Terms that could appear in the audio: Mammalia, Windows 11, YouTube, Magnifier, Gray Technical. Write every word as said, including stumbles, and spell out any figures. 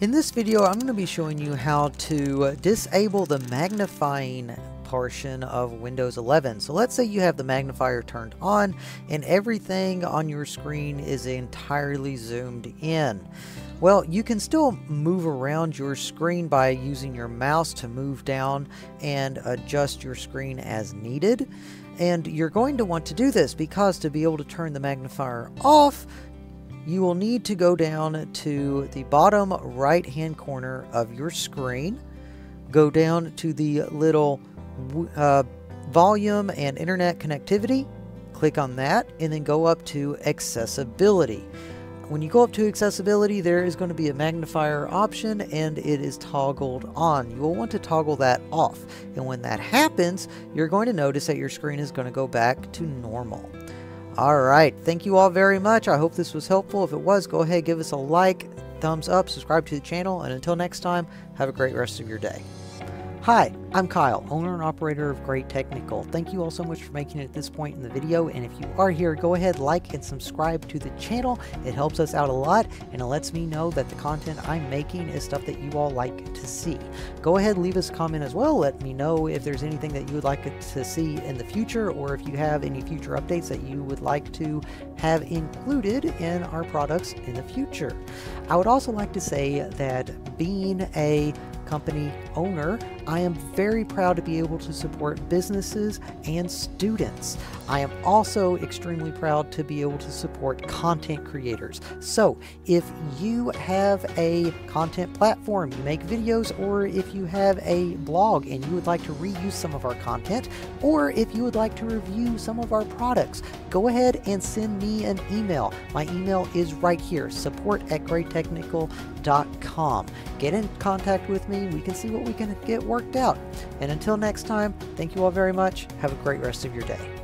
In this video, I'm going to be showing you how to disable the magnifying portion of Windows eleven. So let's say you have the magnifier turned on and everything on your screen is entirely zoomed in. Well, you can still move around your screen by using your mouse to move down and adjust your screen as needed. And you're going to want to do this because to be able to turn the magnifier off, you will need to go down to the bottom right hand corner of your screen, go down to the little uh, volume and internet connectivity, click on that, and then go up to accessibility. When you go up to accessibility, there is going to be a magnifier option and it is toggled on. You will want to toggle that off. And when that happens, you're going to notice that your screen is going to go back to normal. All right. Thank you all very much. I hope this was helpful. If it was, go ahead, give us a like, thumbs up, subscribe to the channel. And until next time, have a great rest of your day. Hi, I'm Kyle, owner and operator of Gray Technical. Thank you all so much for making it at this point in the video. And if you are here, go ahead, like, and subscribe to the channel. It helps us out a lot, and it lets me know that the content I'm making is stuff that you all like to see. Go ahead, leave us a comment as well. Let me know if there's anything that you would like to see in the future, or if you have any future updates that you would like to have included in our products in the future. I would also like to say that being a company owner, I am very proud to be able to support businesses and students. I am also extremely proud to be able to support content creators. So if you have a content platform, you make videos, or if you have a blog and you would like to reuse some of our content, or if you would like to review some of our products, go ahead and send me an email. My email is right here, support at gray technical dot com. Get in contact with me. We can see what we can get worked out. And until next time, thank you all very much. Have a great rest of your day.